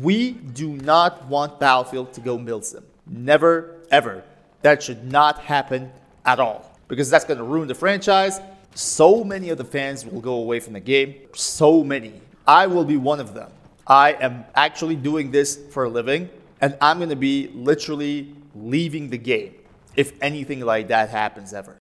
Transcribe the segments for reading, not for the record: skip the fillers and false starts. We do not want Battlefield to go Milsim. Never, ever. That should not happen at all, because that's going to ruin the franchise. So many of the fans will go away from the game. So many. I will be one of them. I am actually doing this for a living, and I'm going to be literally leaving the game if anything like that happens ever.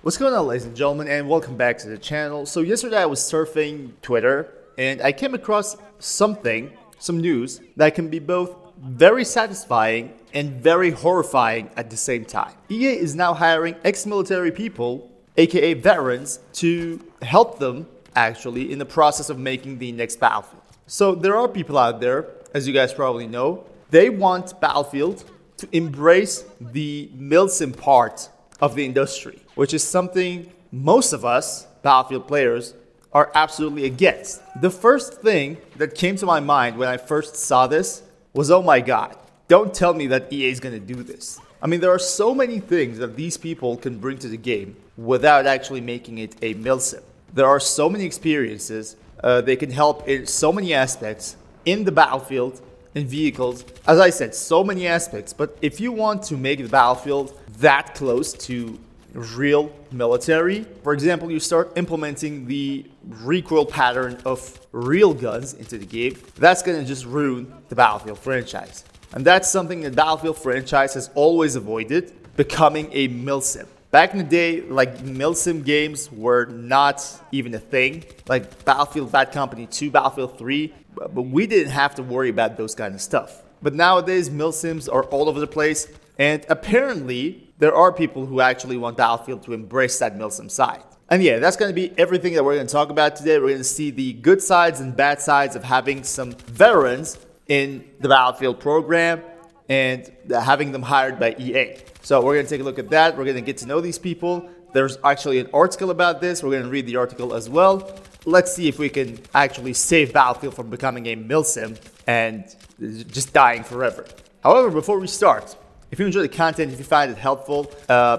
What's going on, ladies and gentlemen, and welcome back to the channel. So yesterday I was surfing Twitter, and I came across something, some news, that can be both very satisfying and very horrifying at the same time. EA is now hiring ex-military people, aka veterans, to help them actually in the process of making the next Battlefield. So there are people out there, as you guys probably know, they want Battlefield to embrace the Milsim part of the industry, which is something most of us Battlefield players are absolutely against. The first thing that came to my mind when I first saw this was, oh my god, don't tell me that EA is gonna do this. I mean, there are so many things that these people can bring to the game without actually making it a Milsim. There are so many experiences, they can help in so many aspects in the Battlefield, in vehicles, as I said, so many aspects. But if you want to make the Battlefield that close to real military, for example, you start implementing the recoil pattern of real guns into the game, that's going to just ruin the Battlefield franchise. And that's something the Battlefield franchise has always avoided, becoming a Milsim. Back in the day, like, Milsim games were not even a thing, like Battlefield Bad Company 2, Battlefield 3, but we didn't have to worry about those kind of stuff. But nowadays, Milsims are all over the place, and apparently there are people who actually want Battlefield to embrace that Milsim side. And yeah, that's going to be everything that we're going to talk about today. We're going to see the good sides and bad sides of having some veterans in the Battlefield program and having them hired by EA. So we're going to take a look at that. We're going to get to know these people. There's actually an article about this. We're going to read the article as well. Let's see if we can actually save Battlefield from becoming a Milsim and just dying forever. However, before we start, if you enjoy the content, if you find it helpful,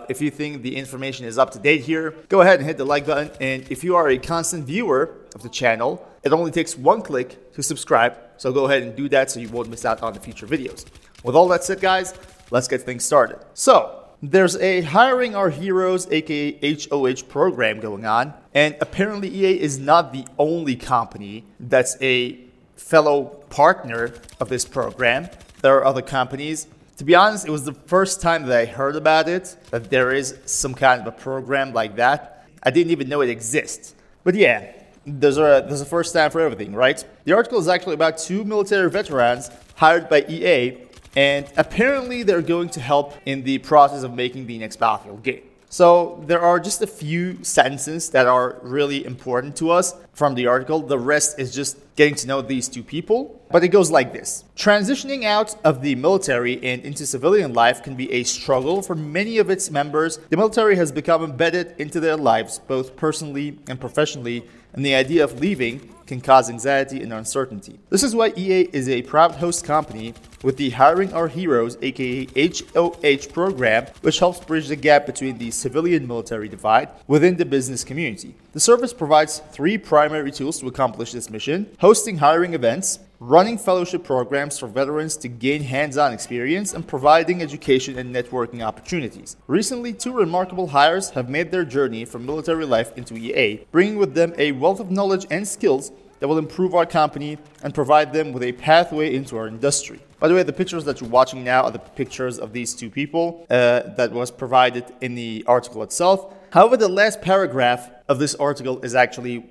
if you think the information is up to date here, go ahead and hit the like button. And if you are a constant viewer of the channel, it only takes one click to subscribe. So go ahead and do that so you won't miss out on the future videos. With all that said, guys, let's get things started. So there's a Hiring Our Heroes, aka HOH program going on. And apparently EA is not the only company that's a fellow partner of this program. There are other companies. To be honest, it was the first time that I heard about it, that there is some kind of a program like that. I didn't even know it exists. But yeah, there's a first time for everything, right? The article is actually about two military veterans hired by EA, and apparently they're going to help in the process of making the next Battlefield game. So there are just a few sentences that are really important to us from the article. The rest is just getting to know these two people. But it goes like this. Transitioning out of the military and into civilian life can be a struggle for many of its members. The military has become embedded into their lives, both personally and professionally, and the idea of leaving can cause anxiety and uncertainty. This is why EA is a proud host company with the Hiring Our Heroes, aka HOH program, which helps bridge the gap between the civilian-military divide within the business community. The service provides three primary tools to accomplish this mission: hosting hiring events, running fellowship programs for veterans to gain hands-on experience, and providing education and networking opportunities. Recently, two remarkable hires have made their journey from military life into EA, bringing with them a wealth of knowledge and skills that will improve our company and provide them with a pathway into our industry. By the way, the pictures that you're watching now are the pictures of these two people that was provided in the article itself. However, the last paragraph of this article is actually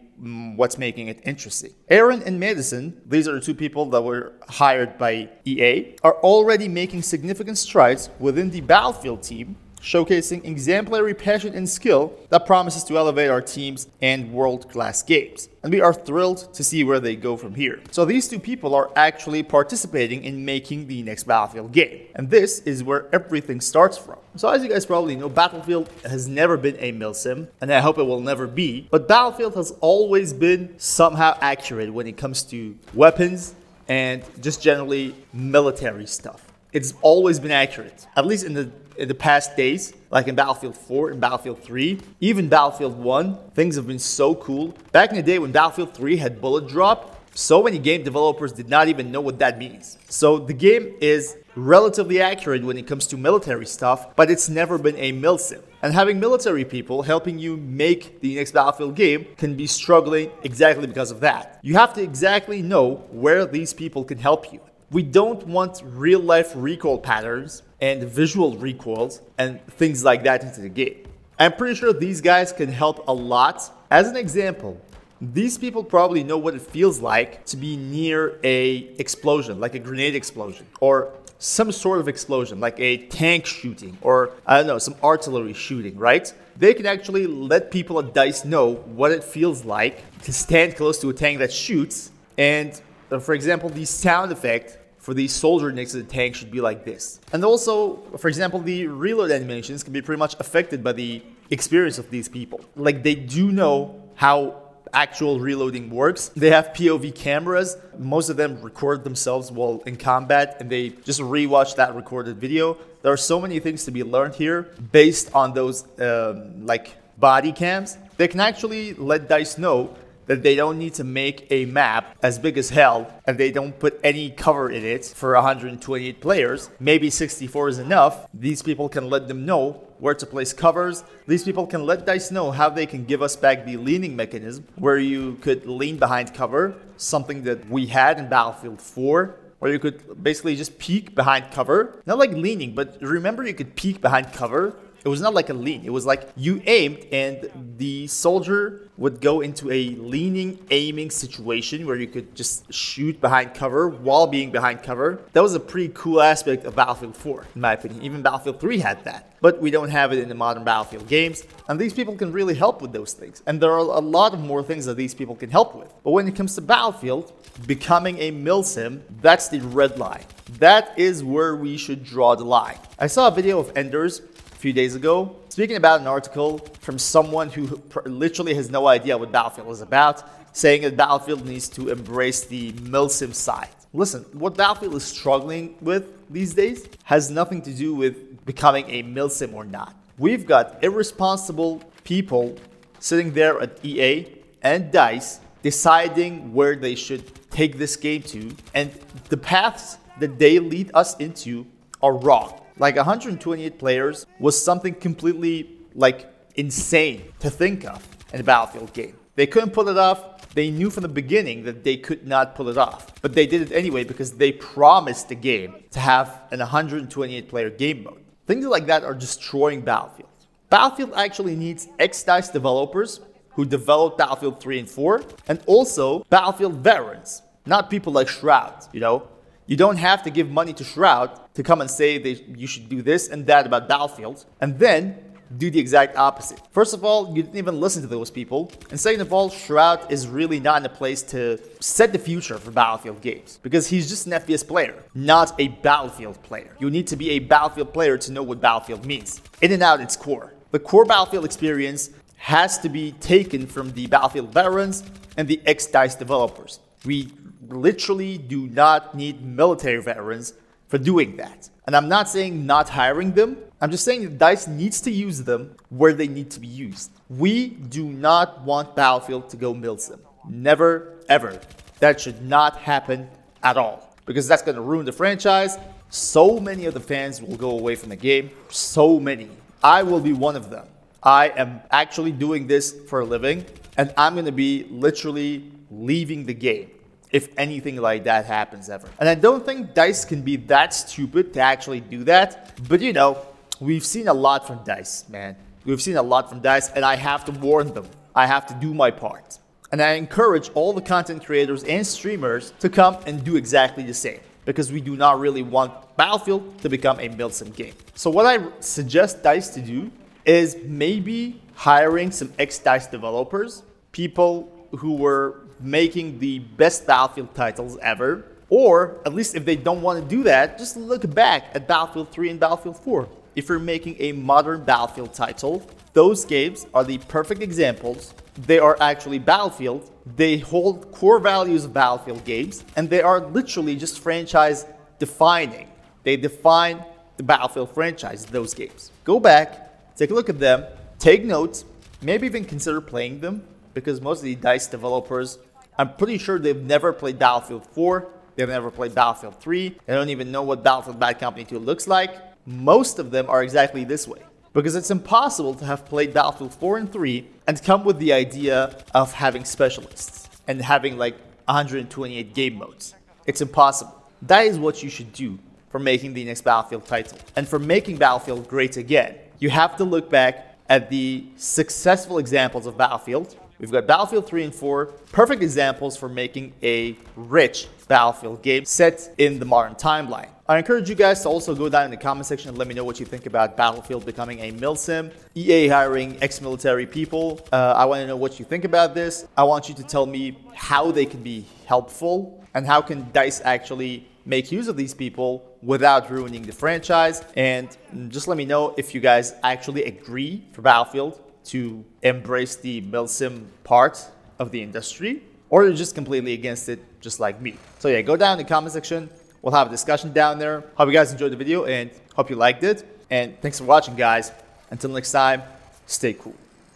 what's making it interesting. Aaron and Madison, these are the two people that were hired by EA, are already making significant strides within the Battlefield team, showcasing exemplary passion and skill that promises to elevate our teams and world-class games. And we are thrilled to see where they go from here. So these two people are actually participating in making the next Battlefield game. And this is where everything starts from. So as you guys probably know, Battlefield has never been a Milsim, and I hope it will never be. But Battlefield has always been somehow accurate when it comes to weapons and just generally military stuff. It's always been accurate, at least in the past days, like in Battlefield 4 and Battlefield 3, even Battlefield 1, things have been so cool. Back in the day when Battlefield 3 had bullet drop, So many game developers did not even know what that means. So the game is relatively accurate when it comes to military stuff, but it's never been a milsim. And having military people helping you make the next Battlefield game can be struggling exactly because of that. You have to exactly know where these people can help you. We don't want real-life recoil patterns and visual recoils and things like that into the game. I'm pretty sure these guys can help a lot. As an example, these people probably know what it feels like to be near an explosion, like a grenade explosion, or some sort of explosion, like a tank shooting, or I don't know, some artillery shooting, right? They can actually let people at DICE know what it feels like to stand close to a tank that shoots. And for example, the sound effect for the soldier next to the tank should be like this. And also, for example, the reload animations can be pretty much affected by the experience of these people. Like, they do know how actual reloading works. They have POV cameras. Most of them record themselves while in combat and they just rewatch that recorded video. There are so many things to be learned here based on those like body cams. They can actually let DICE know that they don't need to make a map as big as hell and they don't put any cover in it for 128 players. Maybe 64 is enough. These people can let them know where to place covers. These people can let DICE know how they can give us back the leaning mechanism, where you could lean behind cover, something that we had in Battlefield 4, where you could basically just peek behind cover. Not like leaning, but remember you could peek behind cover? It was not like a lean, it was like you aimed and the soldier would go into a leaning aiming situation where you could just shoot behind cover while being behind cover. That was a pretty cool aspect of Battlefield 4, in my opinion. Even Battlefield 3 had that, but we don't have it in the modern Battlefield games. And these people can really help with those things. And there are a lot of more things that these people can help with. But when it comes to Battlefield, becoming a milsim, that's the red line. That is where we should draw the line. I saw a video of Enders a few days ago, speaking about an article from someone who literally has no idea what Battlefield is about, saying that Battlefield needs to embrace the milsim side. Listen, what Battlefield is struggling with these days has nothing to do with becoming a milsim or not. We've got irresponsible people sitting there at EA and DICE deciding where they should take this game to, and the paths that they lead us into are wrong. Like, 128 players was something completely, like, insane to think of in a Battlefield game. They couldn't pull it off. They knew from the beginning that they could not pull it off. But they did it anyway because they promised the game to have an 128-player game mode. Things like that are destroying Battlefield. Battlefield actually needs ex-DICE developers who developed Battlefield 3 and 4, and also Battlefield veterans, not people like Shroud, you know? You don't have to give money to Shroud to come and say you should do this and that about Battlefield, and then do the exact opposite. First of all, you didn't even listen to those people. And second of all, Shroud is really not in a place to set the future for Battlefield games because he's just an FPS player, not a Battlefield player. You need to be a Battlefield player to know what Battlefield means, in and out its core. The core Battlefield experience has to be taken from the Battlefield veterans and the ex-DICE developers. We literally do not need military veterans for doing that. And I'm not saying not hiring them. I'm just saying that DICE needs to use them where they need to be used. We do not want Battlefield to go milsim. Never, ever. That should not happen at all, because that's going to ruin the franchise. So many of the fans will go away from the game. So many. I will be one of them. I am actually doing this for a living, and I'm going to be literally leaving the game if anything like that happens ever. And I don't think DICE can be that stupid to actually do that. But you know, we've seen a lot from DICE, man. We've seen a lot from DICE, and I have to warn them. I have to do my part. And I encourage all the content creators and streamers to come and do exactly the same, because we do not really want Battlefield to become a milsim game. So what I suggest DICE to do is maybe hiring some ex-DICE developers, people who were making the best Battlefield titles ever, or at least if they don't want to do that, just look back at Battlefield 3 and Battlefield 4. If you're making a modern Battlefield title, those games are the perfect examples. They are actually Battlefield. They hold core values of Battlefield games, and they are literally just franchise defining. They define the Battlefield franchise, those games. Go back, take a look at them, take notes, maybe even consider playing them, because most of the DICE developers I'm pretty sure they've never played Battlefield 4. They've never played Battlefield 3. They don't even know what Battlefield Bad Company 2 looks like. Most of them are exactly this way, because it's impossible to have played Battlefield 4 and 3 and come with the idea of having specialists and having like 128 game modes. It's impossible. That is what you should do for making the next Battlefield title and for making Battlefield great again. You have to look back at the successful examples of Battlefield. We've got Battlefield 3 and 4, perfect examples for making a rich Battlefield game set in the modern timeline. I encourage you guys to also go down in the comment section and let me know what you think about Battlefield becoming a Milsim, EA hiring ex-military people. I want to know what you think about this. I want you to tell me how they can be helpful and how can DICE actually make use of these people without ruining the franchise. And just let me know if you guys actually agree for Battlefield to embrace the Milsim part of the industry, or you're just completely against it, just like me. So yeah, go down in the comment section. We'll have a discussion down there. Hope you guys enjoyed the video and hope you liked it. And thanks for watching, guys. Until next time, stay cool.